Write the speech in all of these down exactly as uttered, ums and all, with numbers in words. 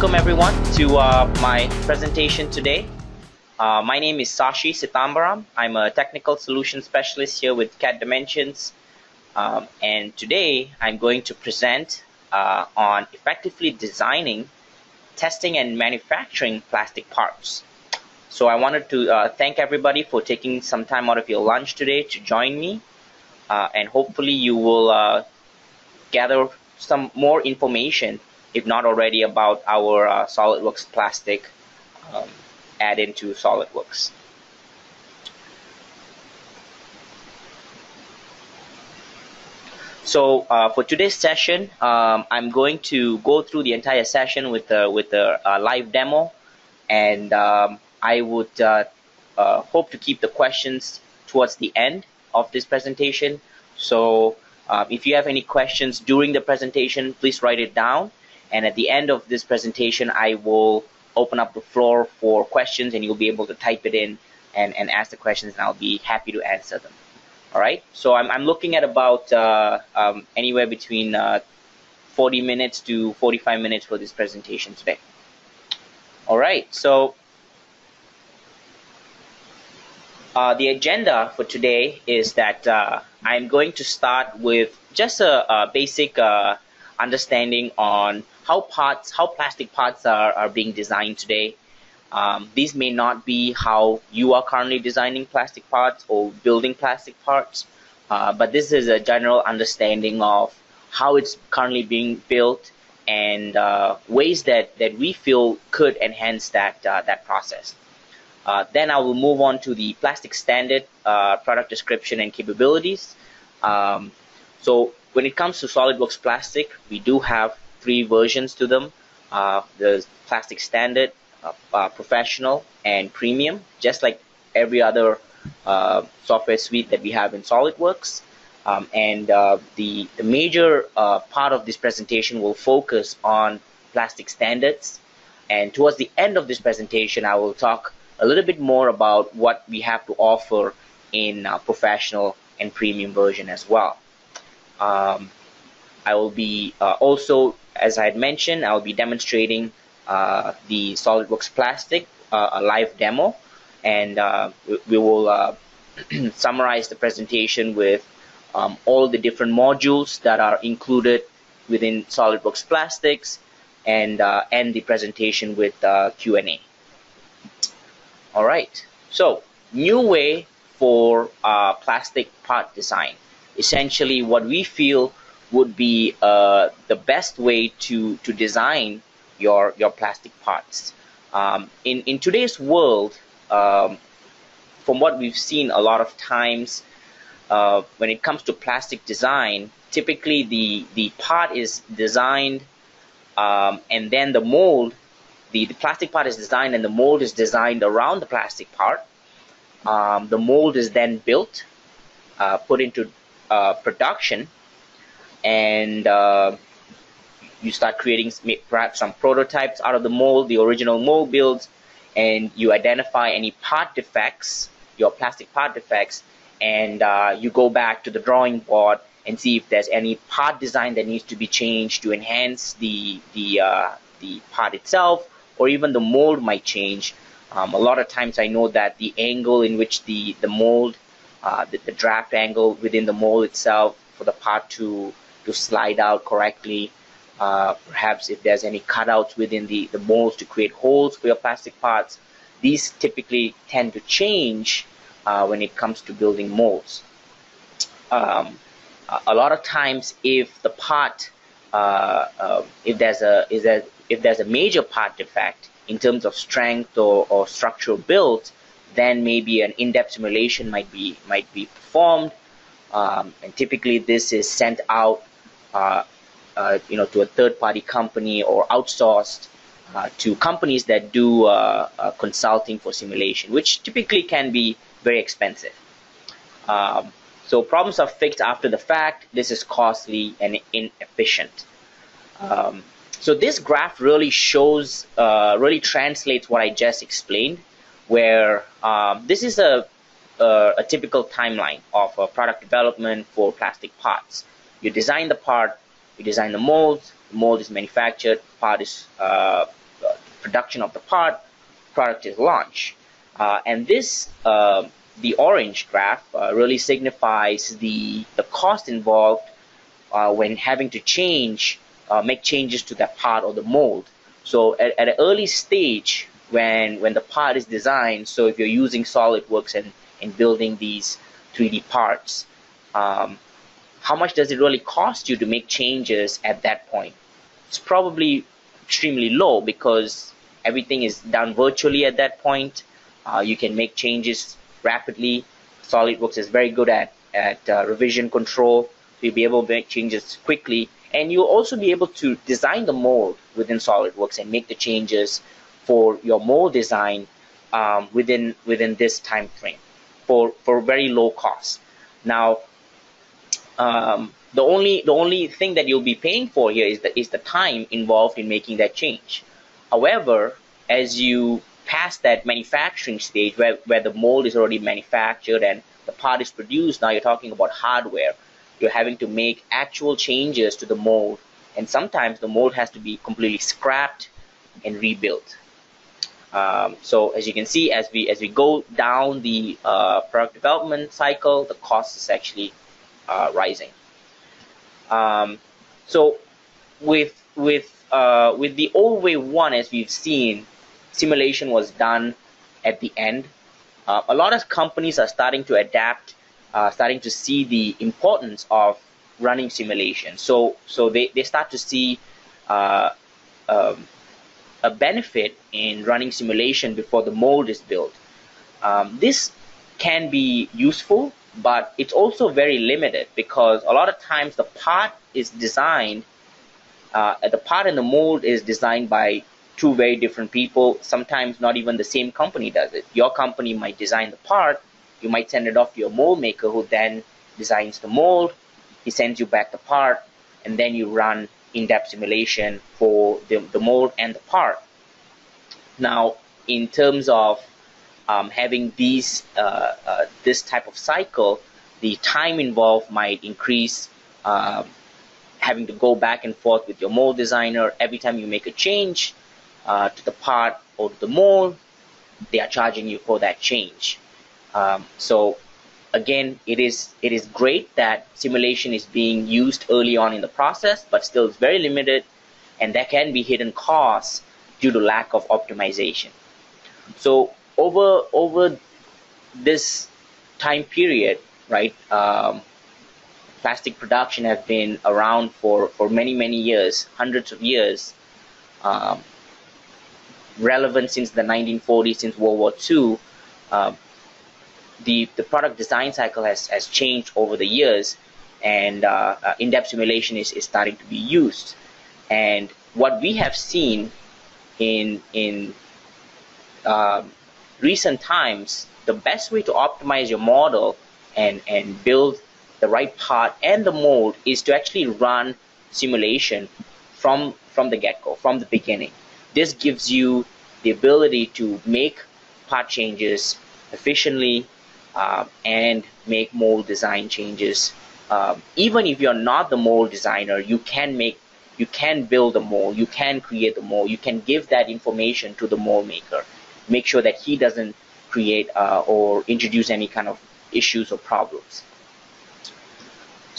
Welcome everyone to uh, my presentation today. Uh, my name is Sashi Sitambaram. I'm a technical solution specialist here with C A D Dimensions, um, and today I'm going to present uh, on effectively designing, testing and manufacturing plastic parts. So I wanted to uh, thank everybody for taking some time out of your lunch today to join me, uh, and hopefully you will uh, gather some more information, if not already, about our uh, SolidWorks plastic um, add-in to SolidWorks. So uh, for today's session, um, I'm going to go through the entire session with a, with a, a live demo, and um, I would uh, uh, hope to keep the questions towards the end of this presentation. So uh, if you have any questions during the presentation, please write it down. And at the end of this presentation, I will open up the floor for questions, and you'll be able to type it in and, and ask the questions, and I'll be happy to answer them. All right. So I'm, I'm looking at about uh, um, anywhere between uh, forty minutes to forty-five minutes for this presentation today. All right. So uh, the agenda for today is that uh, I'm going to start with just a, a basic uh, understanding on how parts, how plastic parts are, are being designed today. Um, these may not be how you are currently designing plastic parts or building plastic parts, uh, but this is a general understanding of how it's currently being built and uh, ways that, that we feel could enhance that, uh, that process. Uh, then I will move on to the plastic standard, uh, product description and capabilities. Um, so when it comes to SolidWorks Plastic, we do have three versions to them. Uh, the plastic standard, uh, uh, professional, and premium, just like every other uh, software suite that we have in SolidWorks. Um, and uh, the, the major uh, part of this presentation will focus on plastic standards. And towards the end of this presentation, I will talk a little bit more about what we have to offer in uh, professional and premium version as well. Um, I will be uh, also, as I had mentioned, I will be demonstrating uh, the SolidWorks Plastic, uh, a live demo, and uh, we, we will uh, summarize the presentation with um, all the different modules that are included within SolidWorks Plastics, and uh, end the presentation with uh, Q and A. All right, so new way for uh, plastic part design. Essentially, what we feel would be uh, the best way to to design your your plastic parts. Um, in in today's world, um, from what we've seen a lot of times, uh, when it comes to plastic design, typically the the part is designed, um, and then the mold, the the plastic part is designed, and the mold is designed around the plastic part. Um, the mold is then built, uh, put into Uh, production, and uh, you start creating perhaps some prototypes out of the mold, the original mold builds, and you identify any part defects, your plastic part defects, and uh, you go back to the drawing board and see if there's any part design that needs to be changed to enhance the the uh, the part itself, or even the mold might change. Um, a lot of times, I know that the angle in which the the mold Uh, the, the draft angle within the mold itself for the part to to slide out correctly. Uh, perhaps if there's any cutouts within the, the molds to create holes for your plastic parts, these typically tend to change uh, when it comes to building molds. Um, a lot of times, if the part, uh, uh, if there's a is a if there's a major part defect in terms of strength or, or structural build, then maybe an in-depth simulation might be might be performed, um, and typically this is sent out, uh, uh, you know, to a third-party company or outsourced uh, to companies that do uh, uh, consulting for simulation, which typically can be very expensive. Um, so problems are fixed after the fact. This is costly and inefficient. Um, so this graph really shows, uh, really translates what I just explained, where um, this is a, a, a typical timeline of uh, product development for plastic parts. You design the part, you design the mold, the mold is manufactured, part is uh, production of the part, product is launched. Uh, and this, uh, the orange graph, uh, really signifies the, the cost involved uh, when having to change, uh, make changes to that part or the mold. So at, at an early stage, when, when the part is designed, so if you're using SolidWorks and, and building these three D parts, um, how much does it really cost you to make changes at that point? It's probably extremely low because everything is done virtually at that point. Uh, you can make changes rapidly. SolidWorks is very good at, at uh, revision control. You'll be able to make changes quickly. And you'll also be able to design the mold within SolidWorks and make the changes for your mold design um, within, within this time frame for, for very low cost. Now, um, the only the only thing that you'll be paying for here is the, is the time involved in making that change. However, as you pass that manufacturing stage where, where the mold is already manufactured and the part is produced, now you're talking about hardware. You're having to make actual changes to the mold, and sometimes the mold has to be completely scrapped and rebuilt. Um, so as you can see, as we as we go down the uh, product development cycle, the cost is actually uh, rising. Um, so with with uh, with the old wave one, as we've seen, simulation was done at the end. Uh, a lot of companies are starting to adapt, uh, starting to see the importance of running simulation. So so they, they start to see uh, um, a benefit in running simulation before the mold is built. Um, this can be useful, but it's also very limited because a lot of times the part is designed, uh, the part in the mold is designed by two very different people. Sometimes not even the same company does it. Your company might design the part, you might send it off to your mold maker who then designs the mold, he sends you back the part, and then you run in-depth simulation for the, the mold and the part. Now, in terms of Um, having these uh, uh, this type of cycle, the time involved might increase. Uh, having to go back and forth with your mold designer every time you make a change uh, to the part or to the mold, they are charging you for that change. Um, so, again, it is it is great that simulation is being used early on in the process, but still it's very limited, and there can be hidden costs due to lack of optimization. So. Over over this time period, right? Um, plastic production have been around for for many many years, hundreds of years. Um, relevant since the nineteen forties, since World War Two. Uh, the the product design cycle has has changed over the years, and uh, uh, in-depth simulation is is starting to be used. And what we have seen in in uh, recent times, the best way to optimize your model and and build the right part and the mold is to actually run simulation from from the get-go, from the beginning. This gives you the ability to make part changes efficiently uh, and make mold design changes. Uh, even if you're not the mold designer, you can make you can build the mold, you can create the mold, you can give that information to the mold maker. Make sure that he doesn't create uh, or introduce any kind of issues or problems.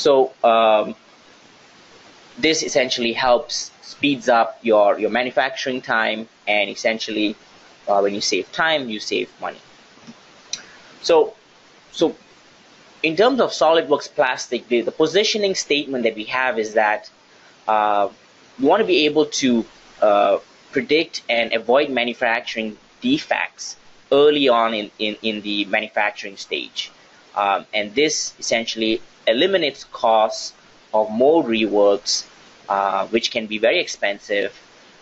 So um, this essentially helps speeds up your your manufacturing time, and essentially uh, when you save time, you save money. So so in terms of SolidWorks Plastic, the, the positioning statement that we have is that uh, you want to be able to uh, predict and avoid manufacturing defects early on in, in, in the manufacturing stage. Um, and this essentially eliminates costs of mold reworks, uh, which can be very expensive,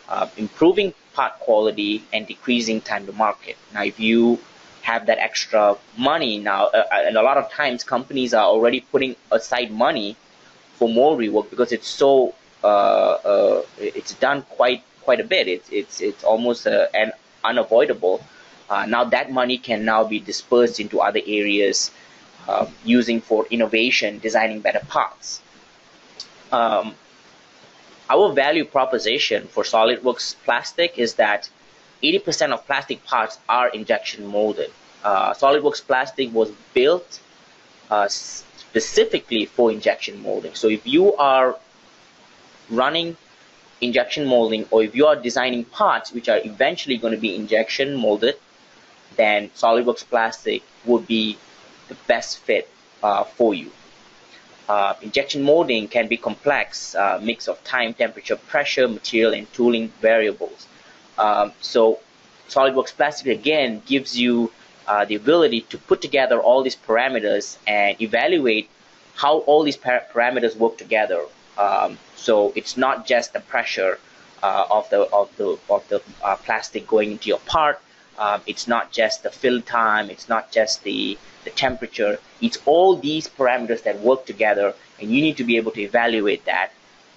uh, improving part quality and decreasing time to market. Now, if you have that extra money now, uh, and a lot of times companies are already putting aside money for mold rework because it's so, uh, uh, it's done quite quite a bit. It's, it's, it's almost a, an unavoidable. Uh, now that money can now be dispersed into other areas, uh, using for innovation, designing better parts. Um, our value proposition for SolidWorks Plastic is that eighty percent of plastic parts are injection molded. Uh, SolidWorks Plastic was built uh, specifically for injection molding. So if you are running injection molding, or if you are designing parts which are eventually going to be injection molded, then SolidWorks Plastic would be the best fit uh, for you. Uh, injection molding can be complex, uh, mix of time, temperature, pressure, material, and tooling variables. Um, so SolidWorks Plastic again gives you uh, the ability to put together all these parameters and evaluate how all these par parameters work together. Um, so it's not just the pressure uh, of the of the of the uh, plastic going into your part. Um, it's not just the fill time. It's not just the the temperature. It's all these parameters that work together, and you need to be able to evaluate that.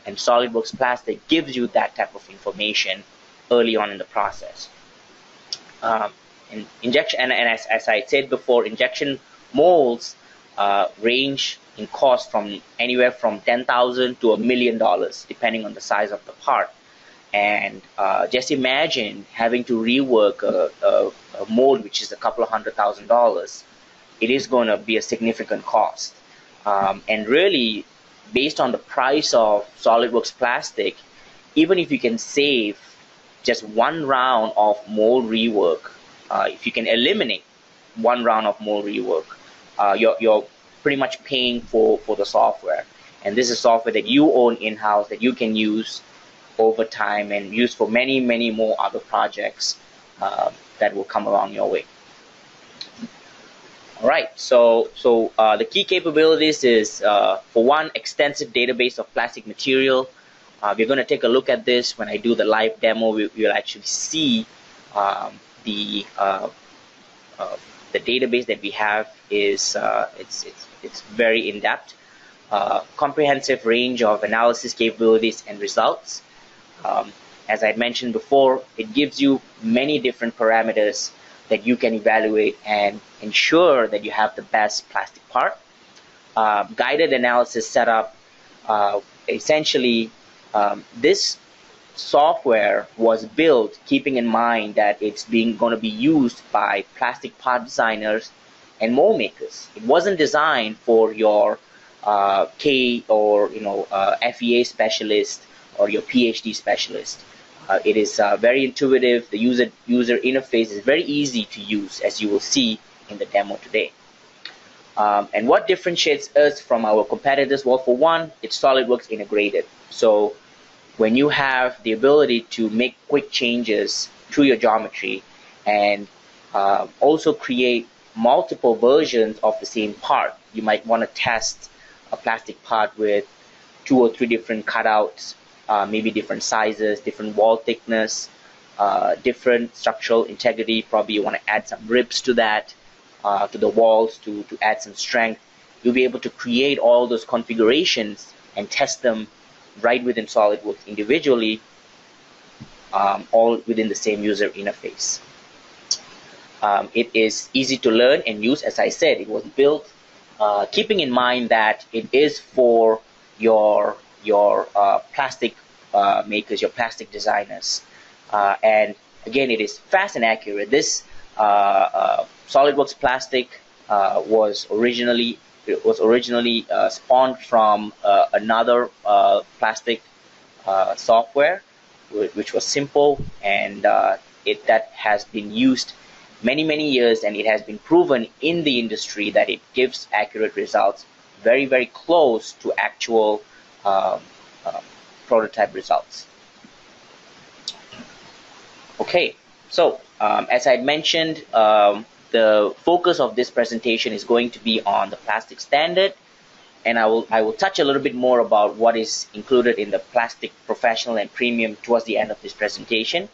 And SolidWorks Plastic gives you that type of information early on in the process. Um, and injection, and, and as, as I said before, injection molds uh, range in cost from anywhere from ten thousand to a million dollars, depending on the size of the part. And uh, just imagine having to rework a, a, a mold which is a couple of hundred thousand dollars. It is going to be a significant cost. Um, and really, based on the price of SolidWorks Plastic, even if you can save just one round of mold rework, uh, if you can eliminate one round of mold rework, uh, you're, you're pretty much paying for, for the software. And this is software that you own in-house that you can use over time and use for many, many more other projects uh, that will come along your way. All right, so, so uh, the key capabilities is, uh, for one, extensive database of plastic material. Uh, we're going to take a look at this when I do the live demo. We, we'll actually see um, the uh, uh, the database that we have is uh, it's it's it's very in depth, uh, comprehensive range of analysis capabilities and results. Um, as I mentioned before, it gives you many different parameters that you can evaluate and ensure that you have the best plastic part. Uh, guided analysis setup, uh, essentially. Um, this software was built keeping in mind that it's being going to be used by plastic part designers and mold makers. It wasn't designed for your uh, K or you know uh, F E A specialist or your P H D specialist. Uh, it is uh, very intuitive. The user user interface is very easy to use, as you will see in the demo today. Um, and what differentiates us from our competitors? Well, for one, it's SolidWorks integrated. So when you have the ability to make quick changes to your geometry and uh, also create multiple versions of the same part, you might want to test a plastic part with two or three different cutouts, uh, maybe different sizes, different wall thickness, uh, different structural integrity. Probably you want to add some ribs to that, uh, to the walls to, to add some strength. You'll be able to create all those configurations and test them right within SolidWorks individually, um, all within the same user interface. Um, it is easy to learn and use. As I said, it was built uh, keeping in mind that it is for your your uh, plastic uh, makers, your plastic designers. Uh, and again, it is fast and accurate. This uh, uh, SolidWorks Plastic uh, was originally It was originally uh, spawned from uh, another uh, plastic uh, software, which was Simple, and uh, it that has been used many many years, and it has been proven in the industry that it gives accurate results, very very close to actual um, uh, prototype results. Okay, so um, as I mentioned. Um, The focus of this presentation is going to be on the plastic standard, and I will I will touch a little bit more about what is included in the plastic professional and premium towards the end of this presentation.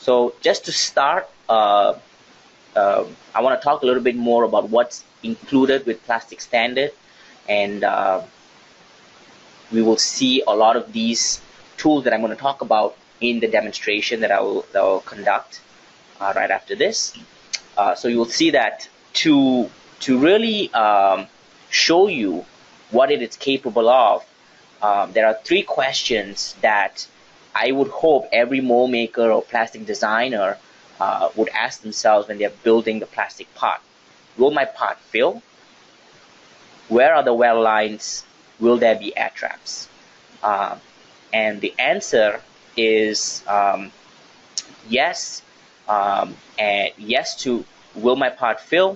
So just to start, uh, uh, I want to talk a little bit more about what's included with plastic standard, and uh, we will see a lot of these tools that I'm going to talk about in the demonstration that I will, that I will conduct uh, right after this. Uh, so you will see that to to really um, show you what it is capable of, um, there are three questions that I would hope every mold maker or plastic designer uh, would ask themselves when they're building the plastic part. Will my part fail? Where are the weld lines? Will there be air traps? Uh, and the answer is um, yes, um, and yes to will my part fail?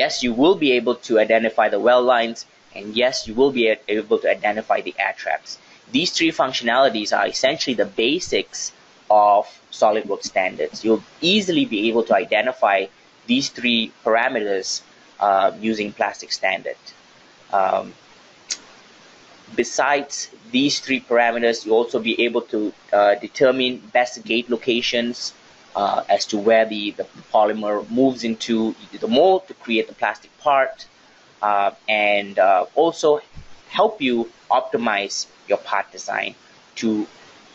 Yes, you will be able to identify the weld lines, and yes, you will be able to identify the air traps. These three functionalities are essentially the basics of SolidWorks standards. You'll easily be able to identify these three parameters uh, using Plastics standard. Um, besides these three parameters, you'll also be able to uh, determine best gate locations uh, as to where the, the polymer moves into the mold to create the plastic part, uh, and uh, also help you optimize your part design to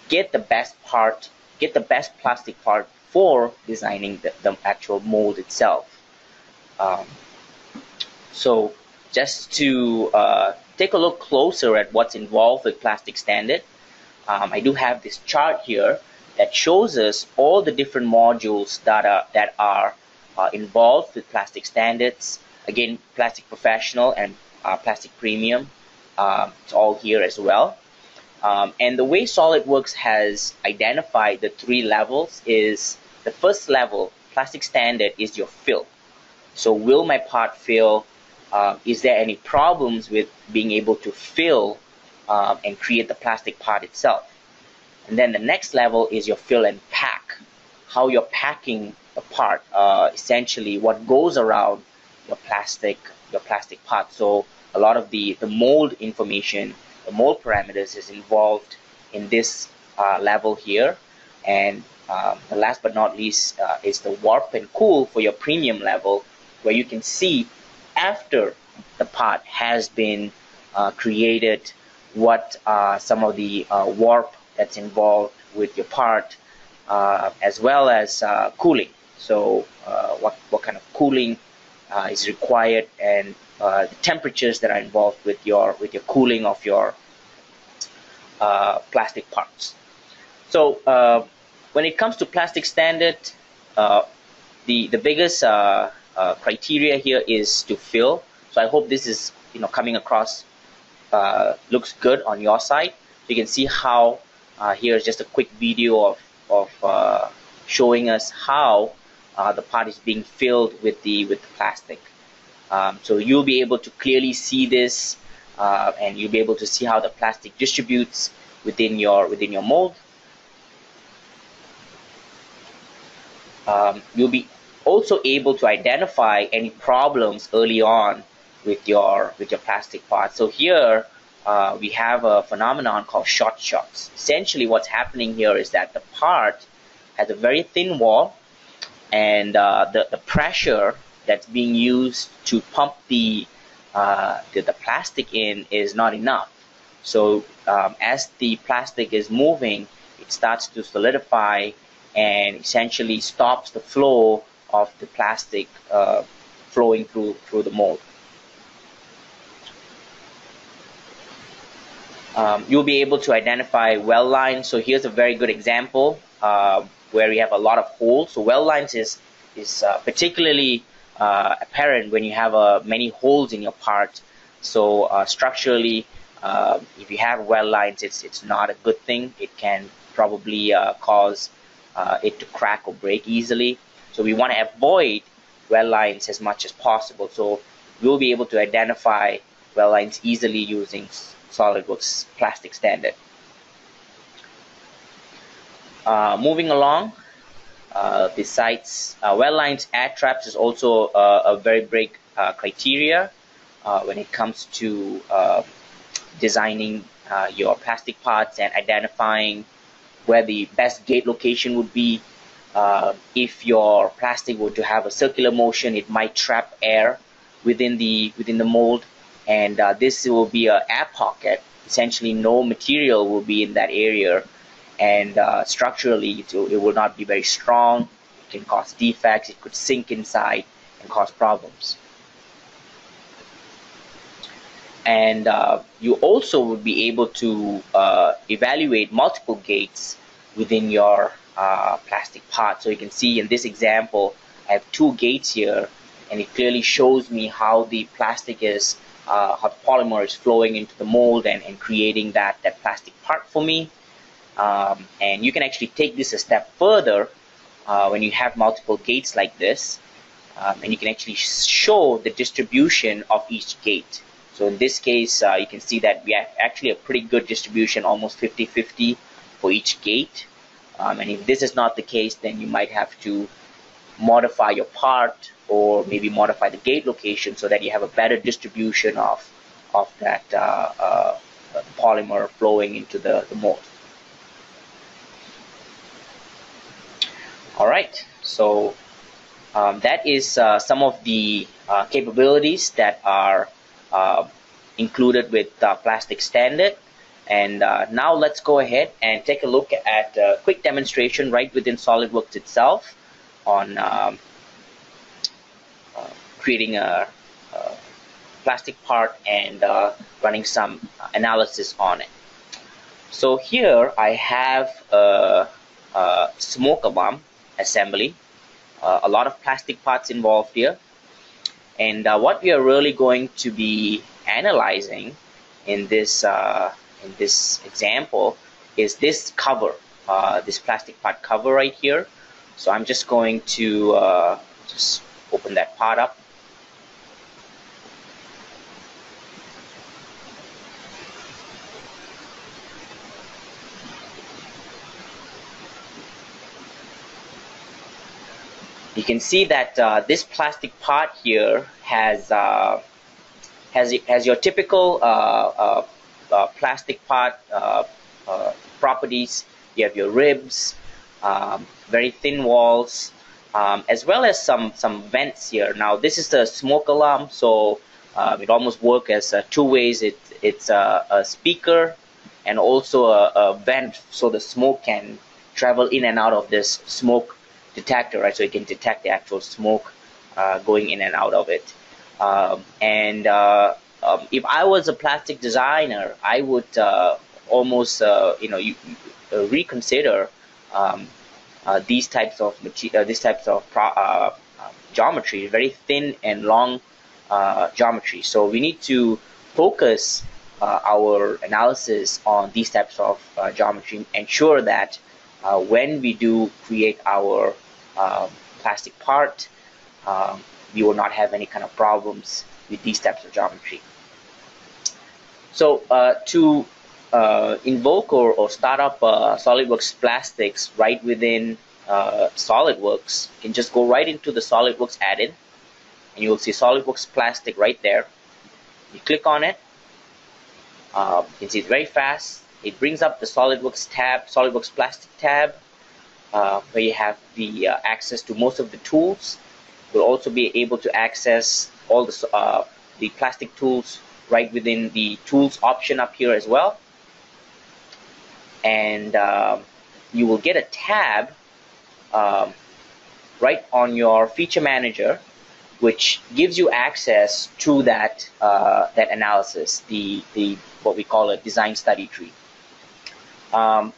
get the best part, get the best plastic part for designing the, the actual mold itself. Um, so just to uh, take a look closer at what's involved with Plastics standard, um, I do have this chart here that shows us all the different modules that are, that are uh, involved with Plastics standards. Again, Plastic Professional and uh, Plastic Premium, uh, it's all here as well. Um, and the way SolidWorks has identified the three levels is the first level, plastic standard, is your fill. So will my part fill? Uh, is there any problems with being able to fill uh, and create the plastic part itself? And then the next level is your fill and pack. How you're packing the part, uh, essentially what goes around your plastic, your plastic part. So a lot of the, the mold information, the mold parameters is involved in this uh, level here. And um, the last but not least uh, is the warp and cool for your premium level, where you can see after the part has been uh, created what are some of the uh, warp that's involved with your part, uh, as well as uh, cooling. So uh, what, what kind of cooling uh, is required, and Uh, the temperatures that are involved with your with your cooling of your uh, plastic parts. So uh, when it comes to plastic standard, uh, the the biggest uh, uh, criteria here is to fill. So I hope this is you know coming across uh, looks good on your side. You can see how uh, here is just a quick video of of uh, showing us how uh, the part is being filled with the with the plastic. Um, so you'll be able to clearly see this, uh, and you'll be able to see how the plastic distributes within your within your mold. Um, you'll be also able to identify any problems early on with your with your plastic part. So here uh, we have a phenomenon called short shots. Essentially, what's happening here is that the part has a very thin wall, and uh, the the pressure that's being used to pump the, uh, the, the plastic in is not enough. So um, as the plastic is moving, it starts to solidify and essentially stops the flow of the plastic uh, flowing through, through the mold. Um, you'll be able to identify weld lines. So here's a very good example uh, where we have a lot of holes. So weld lines is, is uh, particularly Uh, apparent when you have uh, many holes in your part. So uh, structurally, uh, if you have weld lines, it's it's not a good thing. It can probably uh, cause uh, it to crack or break easily. So we want to avoid weld lines as much as possible. So you'll be able to identify weld lines easily using SolidWorks Plastic Standard. Uh, moving along. Uh, besides uh, weld lines, air traps is also uh, a very big uh, criteria uh, when it comes to uh, designing uh, your plastic parts and identifying where the best gate location would be. Uh, if your plastic were to have a circular motion, it might trap air within the within the mold, and uh, this will be an air pocket. Essentially, no material will be in that area. And uh, structurally, it will, it will not be very strong. It can cause defects. It could sink inside and cause problems. And uh, you also would be able to uh, evaluate multiple gates within your uh, plastic part. So you can see in this example, I have two gates here, and it clearly shows me how the plastic is, uh, how polymer is flowing into the mold and, and creating that, that plastic part for me. Um, and you can actually take this a step further uh, when you have multiple gates like this, um, and you can actually show the distribution of each gate. So in this case, uh, you can see that we have actually a pretty good distribution, almost fifty fifty for each gate. Um, and if this is not the case, then you might have to modify your part or maybe modify the gate location so that you have a better distribution of, of that uh, uh, polymer flowing into the, the mold. All right, so um, that is uh, some of the uh, capabilities that are uh, included with uh, Plastic Standard. And uh, now let's go ahead and take a look at a quick demonstration right within SolidWorks itself on um, uh, creating a, a plastic part and uh, running some analysis on it. So here I have a, a smoke alarm assembly, uh, a lot of plastic parts involved here, and uh, what we are really going to be analyzing in this uh, in this example is this cover, uh, this plastic part cover right here. So I'm just going to uh, just open that part up. You can see that uh, this plastic part here has uh, has has your typical uh, uh, uh, plastic part uh, uh, properties. You have your ribs, um, very thin walls, um, as well as some some vents here. Now this is the smoke alarm, so uh, it almost works as uh, two ways. It it's a, a speaker and also a, a vent, so the smoke can travel in and out of this smoke detector, right? So you can detect the actual smoke uh, going in and out of it. Um, and uh, um, if I was a plastic designer, I would uh, almost, uh, you know, you, uh, reconsider um, uh, these types of uh, these types of pro uh, uh, geometry, very thin and long uh, geometry. So we need to focus uh, our analysis on these types of uh, geometry, ensure that uh, when we do create our Uh, plastic part, um, you will not have any kind of problems with these types of geometry. So uh, to uh, invoke or, or start up uh, SolidWorks Plastics right within uh, SolidWorks, you can just go right into the SolidWorks add-in, and you will see SolidWorks Plastic right there. You click on it, uh, you can see it's very fast. It brings up the SolidWorks tab, SolidWorks Plastic tab, Uh, where you have the uh, access to most of the tools. You'll also be able to access all the, uh, the plastic tools right within the tools option up here as well. And uh, you will get a tab um, right on your feature manager, which gives you access to that, uh, that analysis, the, the what we call a design study tree. Um,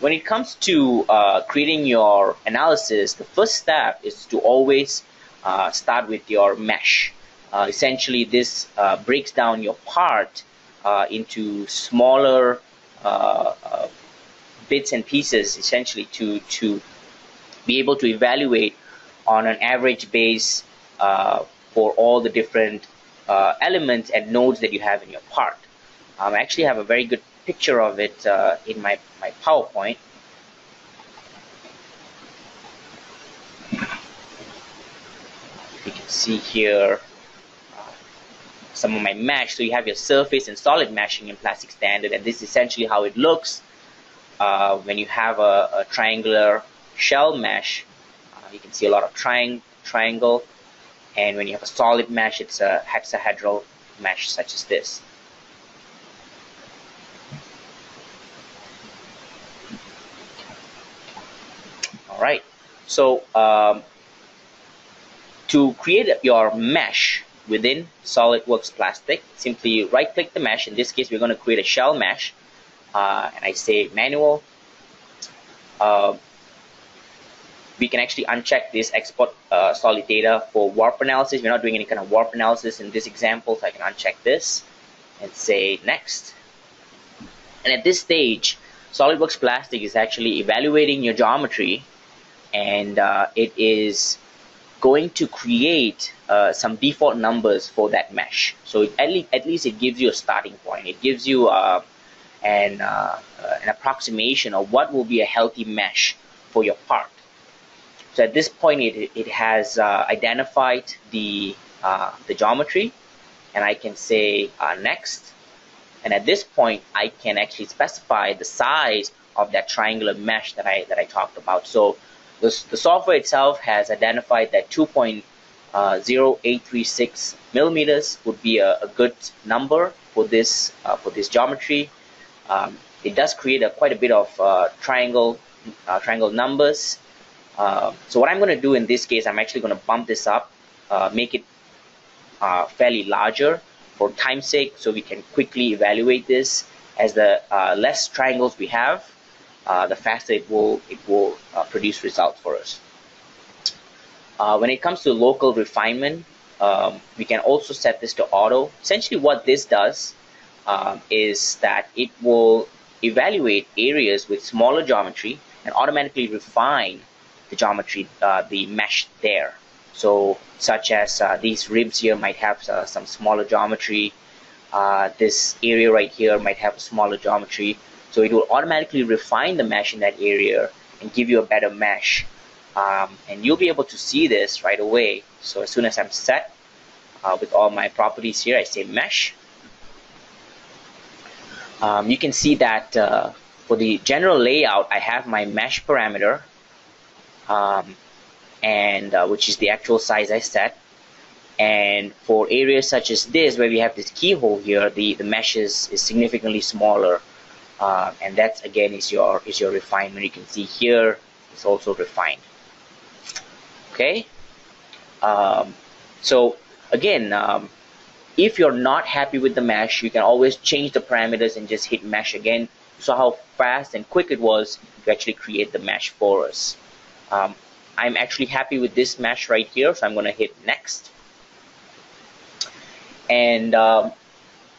When it comes to uh, creating your analysis, the first step is to always uh, start with your mesh. Uh, essentially, this uh, breaks down your part uh, into smaller uh, uh, bits and pieces, essentially to, to be able to evaluate on an average base uh, for all the different uh, elements and nodes that you have in your part. Um, I actually have a very good picture of it uh, in my, my PowerPoint. You can see here uh, some of my mesh. So you have your surface and solid meshing in Plastic Standard, and this is essentially how it looks uh, when you have a, a triangular shell mesh. Uh, you can see a lot of triang triangle, and when you have a solid mesh, it's a hexahedral mesh such as this. Right, so um, to create your mesh within SolidWorks Plastic, simply right click the mesh. In this case, we're going to create a shell mesh, uh, and I say manual. Uh, we can actually uncheck this export uh, solid data for warp analysis. We're not doing any kind of warp analysis in this example, so I can uncheck this and say next. And at this stage, SolidWorks Plastic is actually evaluating your geometry, and uh, it is going to create uh, some default numbers for that mesh. So it, at, least, at least it gives you a starting point. It gives you uh, an, uh, an approximation of what will be a healthy mesh for your part. So at this point, it, it has uh, identified the, uh, the geometry, and I can say uh, next. And at this point, I can actually specify the size of that triangular mesh that I, that I talked about. So the, the software itself has identified that two point zero eight three six millimeters would be a, a good number for this, uh, for this geometry. Um, it does create a, quite a bit of uh, triangle, uh, triangle numbers. Uh, so what I'm going to do in this case, I'm actually going to bump this up, uh, make it uh, fairly larger for time's sake, so we can quickly evaluate this. As the uh, less triangles we have, uh, the faster it will it will uh, produce results for us. Uh, when it comes to local refinement, um, we can also set this to auto. Essentially, what this does um, is that it will evaluate areas with smaller geometry and automatically refine the geometry, uh, the mesh there. So such as uh, these ribs here might have uh, some smaller geometry, uh, this area right here might have a smaller geometry, so it will automatically refine the mesh in that area and give you a better mesh, um, and you'll be able to see this right away. So as soon as I'm set uh, with all my properties here, I say mesh. Um, you can see that uh, for the general layout, I have my mesh parameter, um, and uh, which is the actual size I set. And for areas such as this, where we have this keyhole here, the, the mesh is, is significantly smaller, uh, and that's again is your is your refinement. You can see here it's also refined. Okay, um, so again, um, if you're not happy with the mesh, you can always change the parameters and just hit mesh again. You saw how fast and quick it was to actually create the mesh for us. Um, I'm actually happy with this mesh right here, so I'm going to hit next. And um,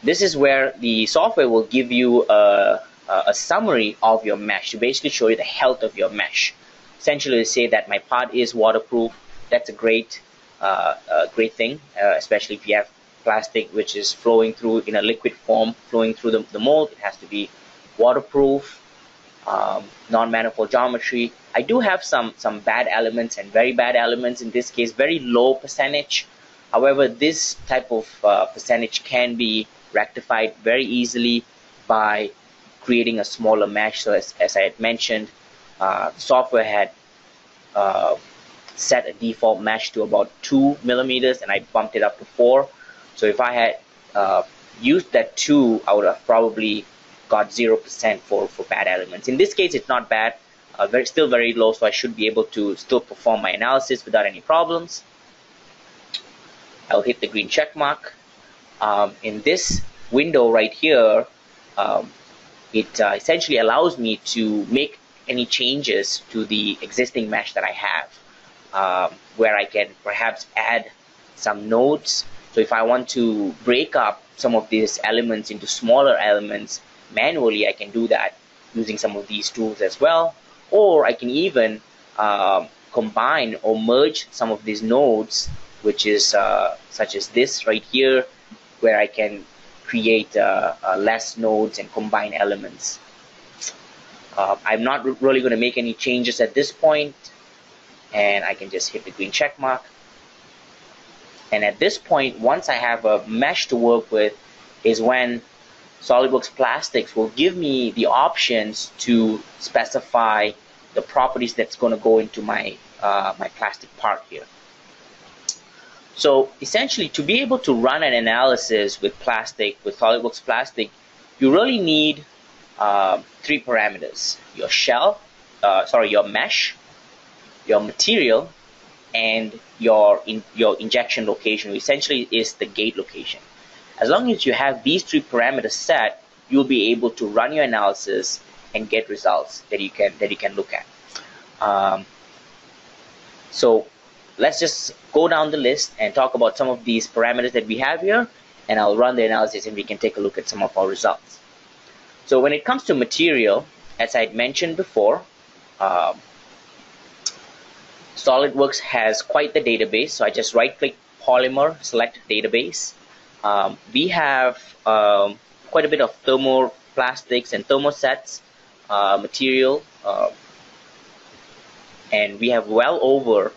this is where the software will give you a, a summary of your mesh to basically show you the health of your mesh. Essentially, to say that my part is waterproof. That's a great, uh, a great thing, uh, especially if you have plastic which is flowing through in a liquid form, flowing through the, the mold. It has to be waterproof. Um, non-manifold geometry. I do have some some bad elements and very bad elements in this case, very low percentage. However, this type of uh, percentage can be rectified very easily by creating a smaller mesh. So as, as I had mentioned, uh, the software had uh, set a default mesh to about two millimeters, and I bumped it up to four. So if I had uh, used that two, I would have probably got zero percent for, for bad elements. In this case, it's not bad, uh, very, still very low, so I should be able to still perform my analysis without any problems. I'll hit the green check mark. Um, in this window right here, um, it uh, essentially allows me to make any changes to the existing mesh that I have, um, where I can perhaps add some nodes. So if I want to break up some of these elements into smaller elements, manually I can do that using some of these tools as well, or I can even uh, combine or merge some of these nodes, which is uh, such as this right here, where I can create uh, uh, less nodes and combine elements. uh, I'm not really going to make any changes at this point, and I can just hit the green check mark. And at this point, once I have a mesh to work with, is when SolidWorks Plastics will give me the options to specify the properties that's going to go into my uh, my plastic part here. So essentially, to be able to run an analysis with plastic, with SolidWorks Plastic, you really need uh, three parameters: your shell, uh, sorry, your mesh, your material, and your in, your injection location, which essentially is the gate location. As long as you have these three parameters set, you'll be able to run your analysis and get results that you can that you can look at. Um, So let's just go down the list and talk about some of these parameters that we have here, and I'll run the analysis and we can take a look at some of our results. So when it comes to material, as I had mentioned before, uh, SolidWorks has quite the database. So I just right click polymer, select database. Um, we have um, quite a bit of thermoplastics and thermosets uh, material, uh, and we have well over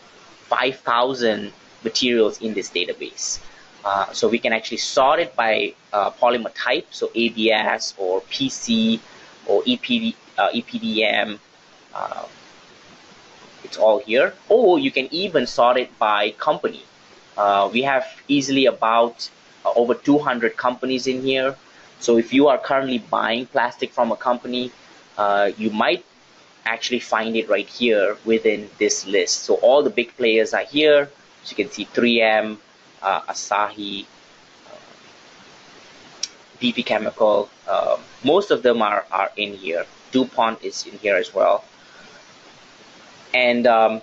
five thousand materials in this database. Uh, so we can actually sort it by uh, polymer type, so A B S or P C or E P D, uh, E P D M, uh, it's all here. Or you can even sort it by company. Uh, we have easily about uh, over two hundred companies in here. So if you are currently buying plastic from a company, uh, you might actually find it right here within this list. So all the big players are here. So you can see three M, Uh, Asahi, uh, B P Chemical, uh, most of them are, are in here. DuPont is in here as well. And um,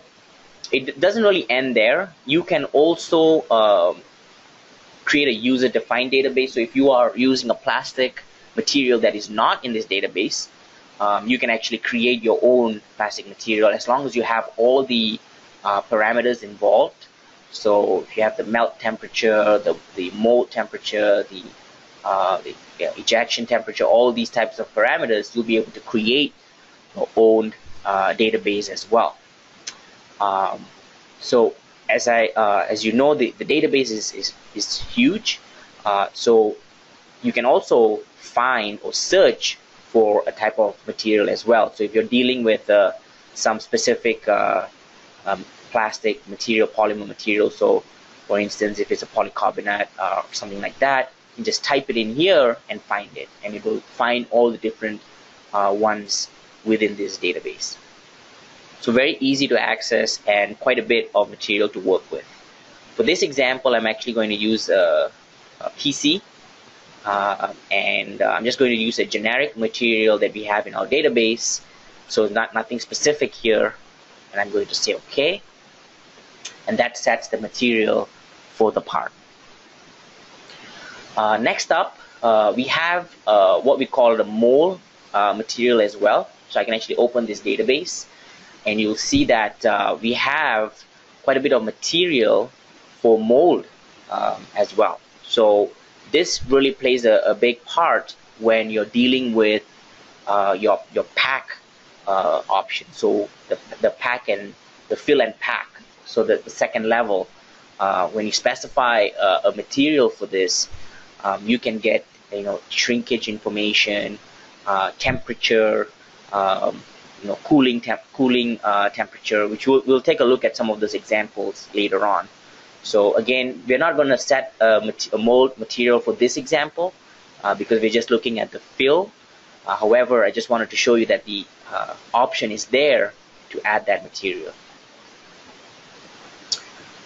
it doesn't really end there. You can also uh, create a user-defined database. So if you are using a plastic material that is not in this database, um, you can actually create your own plastic material as long as you have all the uh, parameters involved. So if you have the melt temperature, the, the mold temperature, the, uh, the yeah, ejection temperature, all these types of parameters, you'll be able to create your own uh, database as well. Um, so as I uh, as you know, the, the database is, is, is huge. Uh, so you can also find or search for a type of material as well. So if you're dealing with uh, some specific uh, um, plastic material, polymer material, so for instance if it's a polycarbonate uh, or something like that, you can just type it in here and find it, and it will find all the different uh, ones within this database. So very easy to access and quite a bit of material to work with. For this example, I'm actually going to use a, a P C uh, and uh, I'm just going to use a generic material that we have in our database, so not nothing specific here, and I'm going to say okay. And that sets the material for the part. Uh, next up, uh, we have uh, what we call the mole uh, material as well. So I can actually open this database, and you'll see that uh, we have quite a bit of material for mold um, as well. So this really plays a, a big part when you're dealing with uh, your, your pack uh, option. So the, the pack and the fill and pack. So the, the second level, uh, when you specify uh, a material for this, um, you can get you know shrinkage information, uh, temperature, um, you know cooling temp cooling uh, temperature, which we'll, we'll take a look at some of those examples later on. So again, we're not going to set a, a mold material for this example uh, because we're just looking at the fill. Uh, however, I just wanted to show you that the uh, option is there to add that material.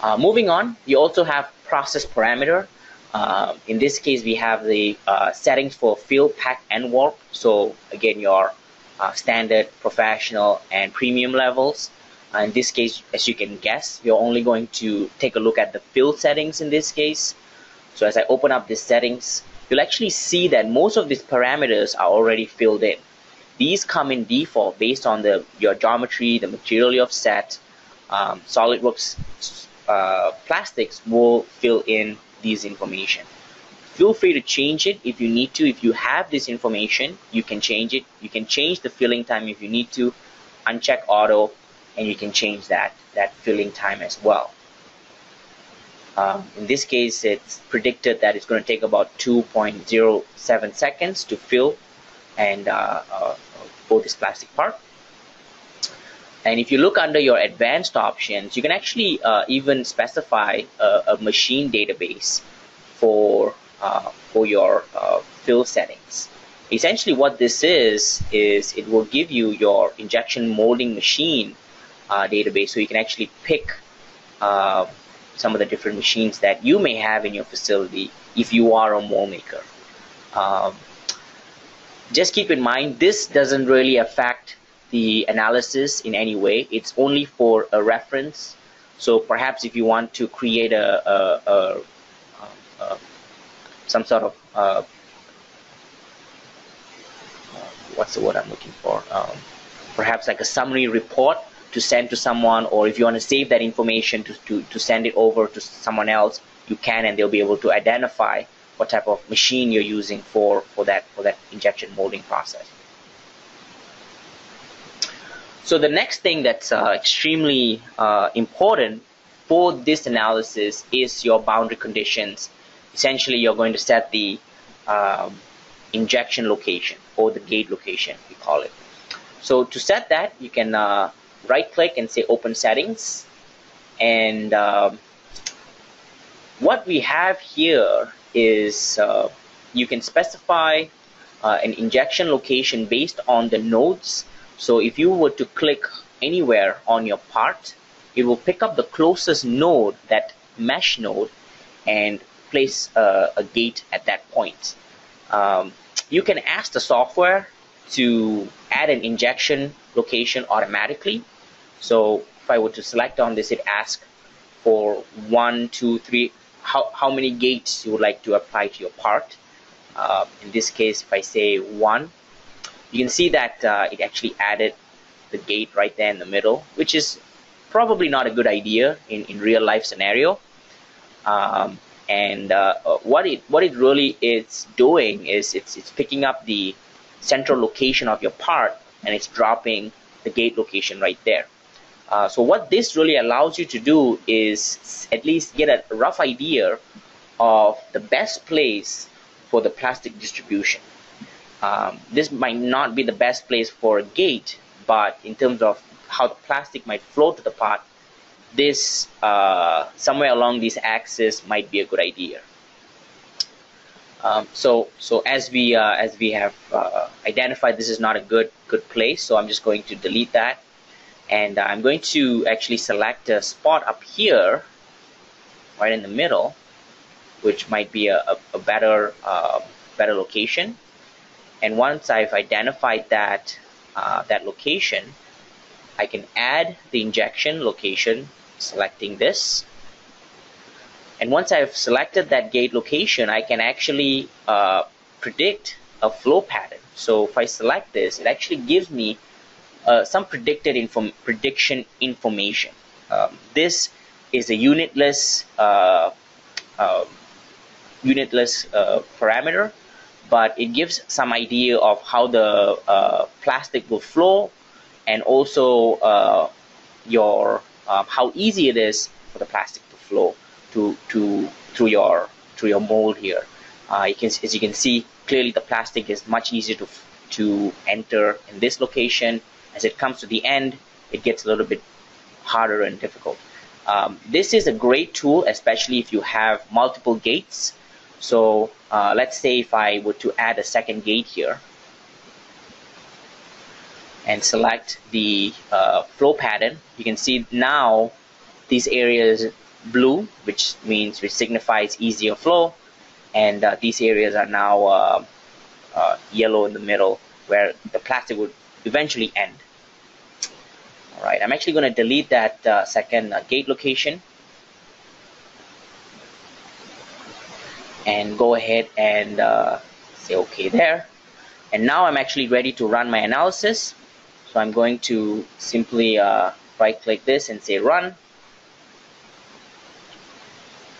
Uh, moving on, you also have process parameter. Uh, in this case, we have the uh, settings for fill, pack, and warp. So again, your uh, standard, professional, and premium levels. Uh, in this case, as you can guess, you're only going to take a look at the fill settings in this case. So as I open up these settings, you'll actually see that most of these parameters are already filled in. These come in default based on the your geometry, the material you've set. Um, SolidWorks Uh, plastics will fill in these information. Feel free to change it if you need to. If you have this information, you can change it. You can change the filling time if you need to. Uncheck auto, and you can change that that filling time as well. Uh, in this case, it's predicted that it's going to take about two point zero seven seconds to fill and uh, uh, for this plastic part. And if you look under your advanced options, you can actually uh, even specify a, a machine database for, uh, for your uh, fill settings. Essentially what this is, is it will give you your injection molding machine uh, database, so you can actually pick uh, some of the different machines that you may have in your facility if you are a mold maker. Um, just keep in mind, this doesn't really affect the analysis in any way. It's only for a reference So perhaps if you want to create a, a, a, a, a some sort of uh, uh, what's the word I'm looking for? Um, perhaps like a summary report to send to someone, or if you want to save that information to, to, to send it over to someone else, you can, and they'll be able to identify what type of machine you're using for, for that for that injection molding process. So the next thing that's uh, extremely uh, important for this analysis is your boundary conditions. Essentially, you're going to set the um, injection location, or the gate location, we call it. So to set that, you can uh, right-click and say Open Settings. And um, what we have here is uh, you can specify uh, an injection location based on the nodes. So if you were to click anywhere on your part, it will pick up the closest node, that mesh node, and place a, a gate at that point. Um, you can ask the software to add an injection location automatically. So if I were to select on this, it asks for one, two, three, how, how many gates you would like to apply to your part. Uh, in this case, if I say one, you can see that uh, it actually added the gate right there in the middle, which is probably not a good idea in, in real life scenario. Um, and uh, what it what it really is doing is it's, it's picking up the central location of your part, and it's dropping the gate location right there. Uh, so what this really allows you to do is at least get a rough idea of the best place for the plastic distribution. Um, this might not be the best place for a gate, but in terms of how the plastic might flow to the part, this uh, somewhere along these axes might be a good idea. Um, so, so as we uh, as we have uh, identified, this is not a good good place. So I'm just going to delete that, and I'm going to actually select a spot up here, right in the middle, which might be a, a, a better uh, better location. And once I've identified that uh, that location, I can add the injection location, selecting this. And once I've selected that gate location, I can actually uh, predict a flow pattern. So if I select this, it actually gives me uh, some predicted inform prediction information. Um, this is a unitless uh, uh, unitless uh, parameter, but it gives some idea of how the uh, plastic will flow, and also uh, your uh, how easy it is for the plastic to flow to to through your through your mold here. Uh, you can, as you can see clearly, the plastic is much easier to to enter in this location. As it comes to the end, it gets a little bit harder and difficult. Um, this is a great tool, especially if you have multiple gates. So uh, let's say if I were to add a second gate here and select the uh, flow pattern, you can see now these areas blue, which means which signifies easier flow, and uh, these areas are now uh, uh, yellow in the middle, where the plastic would eventually end. All right, I'm actually going to delete that uh, second uh, gate location, and go ahead and uh, say OK there. And now I'm actually ready to run my analysis. So I'm going to simply uh, right click this and say Run.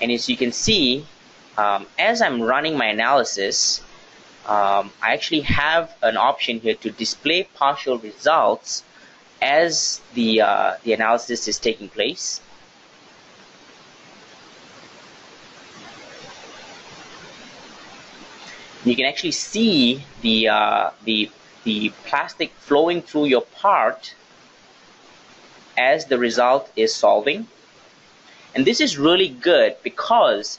And as you can see, um, as I'm running my analysis, um, I actually have an option here to display partial results as the, uh, the analysis is taking place. You can actually see the uh, the the plastic flowing through your part as the result is solving, and this is really good because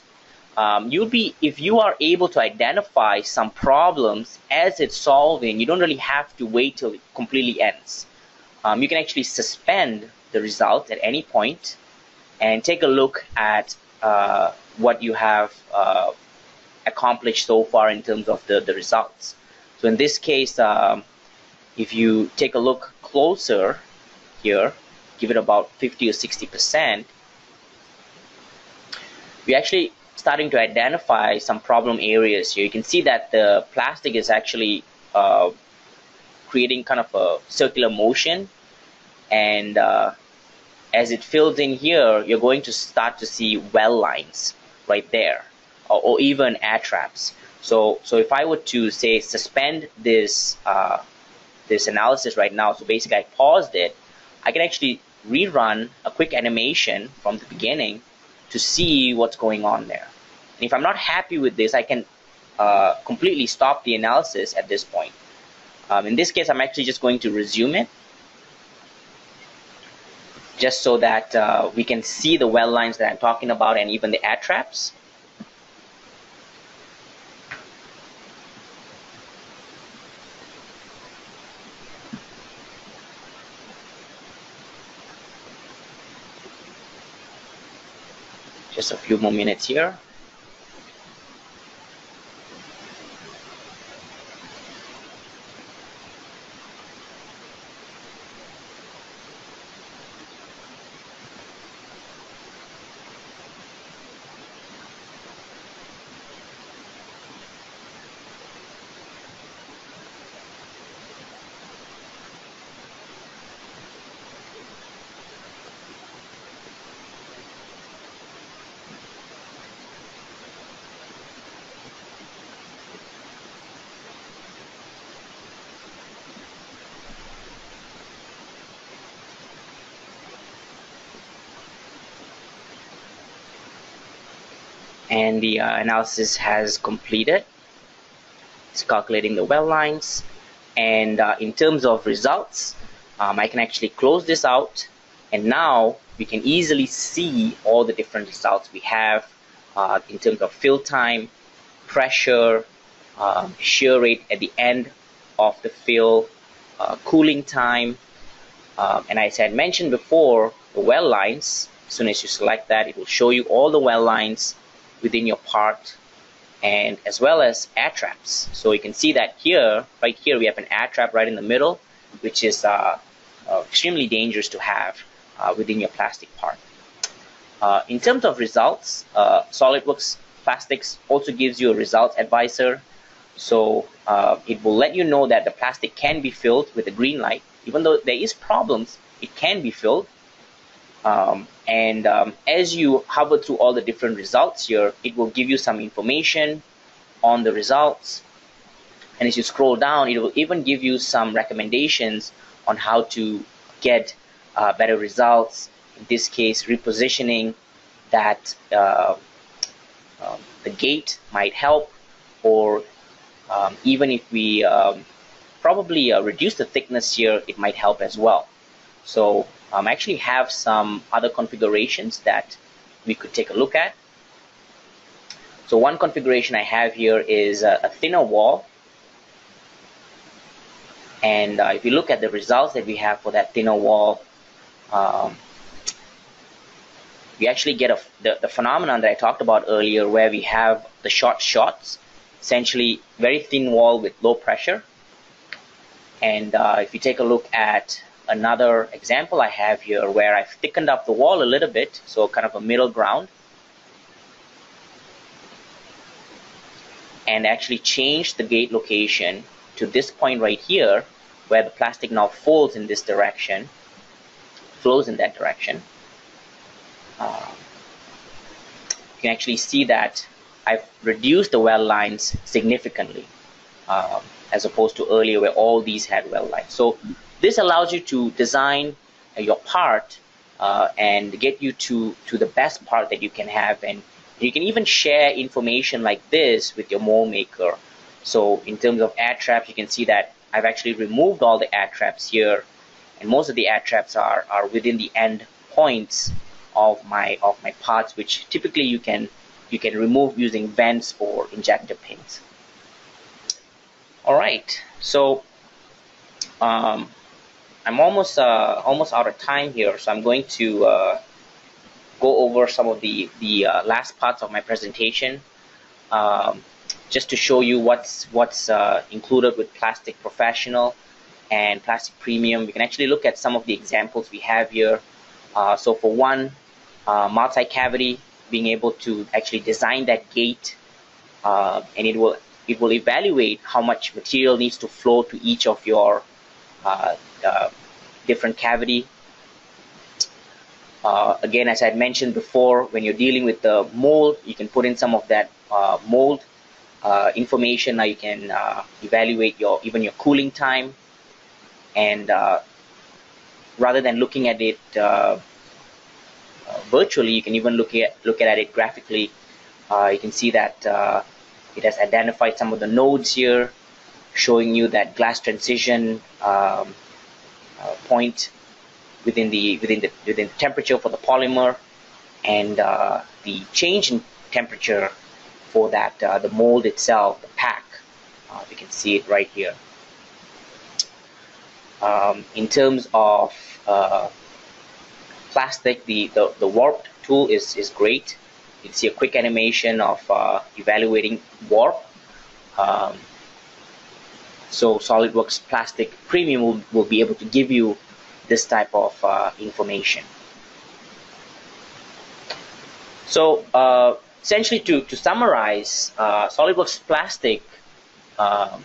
um, you'll be if you are able to identify some problems as it's solving, you don't really have to wait till it completely ends. Um, you can actually suspend the result at any point and take a look at uh, what you have Uh, accomplished so far in terms of the, the results. So in this case, um, if you take a look closer here, give it about fifty or sixty percent, we're actually starting to identify some problem areas here. You can see that the plastic is actually uh, creating kind of a circular motion, and uh, as it fills in here, you're going to start to see well lines right there, or, or even air traps. So, so if I were to say suspend this uh, this analysis right now, so basically I paused it, I can actually rerun a quick animation from the beginning to see what's going on there. And if I'm not happy with this, I can uh, completely stop the analysis at this point. Um, in this case, I'm actually just going to resume it, just so that uh, we can see the well lines that I'm talking about and even the air traps. Just a few more minutes here. And the uh, analysis has completed. It's calculating the well lines, and uh, in terms of results, um, I can actually close this out, and now we can easily see all the different results we have uh, in terms of fill time, pressure, uh, shear rate at the end of the fill, uh, cooling time, uh, and as I had mentioned before, the well lines, as soon as you select that, it will show you all the well lines within your part, and as well as air traps. So you can see that here, right here, we have an air trap right in the middle, which is uh, uh, extremely dangerous to have uh, within your plastic part. Uh, in terms of results, uh, SolidWorks Plastics also gives you a results advisor. So uh, it will let you know that the plastic can be filled with a green light. Even though there is problems, it can be filled. Um, and um, as you hover through all the different results here, it will give you some information on the results, and as you scroll down, it will even give you some recommendations on how to get uh, better results, in this case repositioning that uh, um, the gate might help, or um, even if we um, probably uh, reduce the thickness here, it might help as well. So I um, actually have some other configurations that we could take a look at. So one configuration I have here is a, a thinner wall, and uh, if you look at the results that we have for that thinner wall, um, we actually get a, the, the phenomenon that I talked about earlier, where we have the short shots, essentially very thin wall with low pressure. And uh, if you take a look at another example I have here, where I've thickened up the wall a little bit, so kind of a middle ground, and actually changed the gate location to this point right here, where the plastic now folds in this direction, flows in that direction. Uh, you can actually see that I've reduced the well lines significantly, uh, as opposed to earlier where all these had well lines. So this allows you to design your part uh, and get you to, to the best part that you can have. And you can even share information like this with your mold maker. So in terms of air traps, you can see that I've actually removed all the air traps here. And most of the air traps are, are within the end points of my, of my parts, which typically you can, you can remove using vents or injector pins. All right, so um, I'm almost uh, almost out of time here, so I'm going to uh, go over some of the the uh, last parts of my presentation, um, just to show you what's what's uh, included with Plastic Professional and Plastic Premium. We can actually look at some of the examples we have here. Uh, so for one, uh, multi-cavity being able to actually design that gate, uh, and it will it will evaluate how much material needs to flow to each of your uh, uh, different cavity. Uh, again, as I had mentioned before, when you're dealing with the mold, you can put in some of that uh, mold uh, information. Now you can uh, evaluate your even your cooling time, and uh, rather than looking at it uh, uh, virtually, you can even look at look at it graphically. Uh, you can see that uh, it has identified some of the nodes here, showing you that glass transition um, uh, point within the within the within the temperature for the polymer, and uh, the change in temperature for that uh, the mold itself, the pack. Uh, we can see it right here. Um, in terms of uh, plastic, the, the the warp tool is is great. You can see a quick animation of uh, evaluating warp. Um, so SolidWorks Plastic Premium will, will be able to give you this type of uh, information. So uh, essentially, to, to summarize, uh, SolidWorks Plastic uh,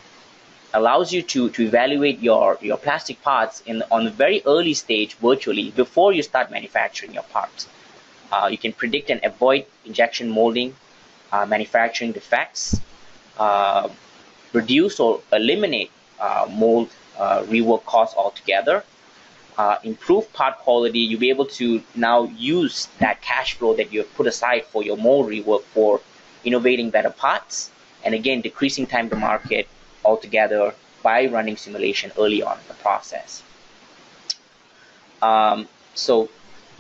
allows you to, to evaluate your, your plastic parts in on a very early stage virtually before you start manufacturing your parts. Uh, you can predict and avoid injection molding, uh, manufacturing defects, uh, reduce or eliminate uh, mold uh, rework costs altogether, Uh, improve part quality. You'll be able to now use that cash flow that you've put aside for your mold rework for innovating better parts, and again decreasing time to market altogether by running simulation early on in the process. Um, so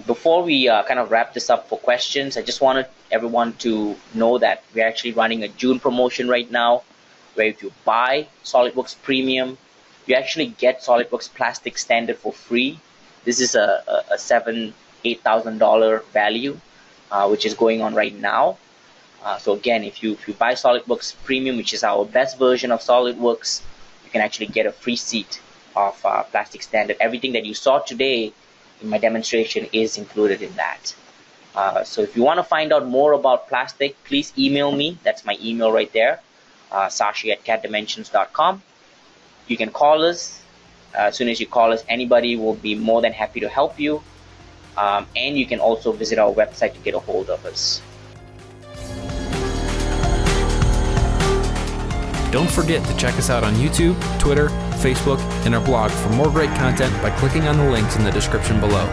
before we uh, kind of wrap this up for questions, I just wanted everyone to know that we're actually running a June promotion right now, where if you buy SolidWorks Premium, you actually get SolidWorks Plastic Standard for free. This is a, a, a seven, eight thousand dollar value, uh, which is going on right now. Uh, so again, if you if you buy SolidWorks Premium, which is our best version of SolidWorks, you can actually get a free seat of uh, Plastic Standard. Everything that you saw today in my demonstration is included in that. Uh, so if you want to find out more about plastic, please email me. That's my email right there, uh, Sashi at C A D dimensions dot com. You can call us. Uh, as soon as you call us, anybody will be more than happy to help you. Um, and you can also visit our website to get a hold of us. Don't forget to check us out on YouTube, Twitter, Facebook, and our blog for more great content by clicking on the links in the description below.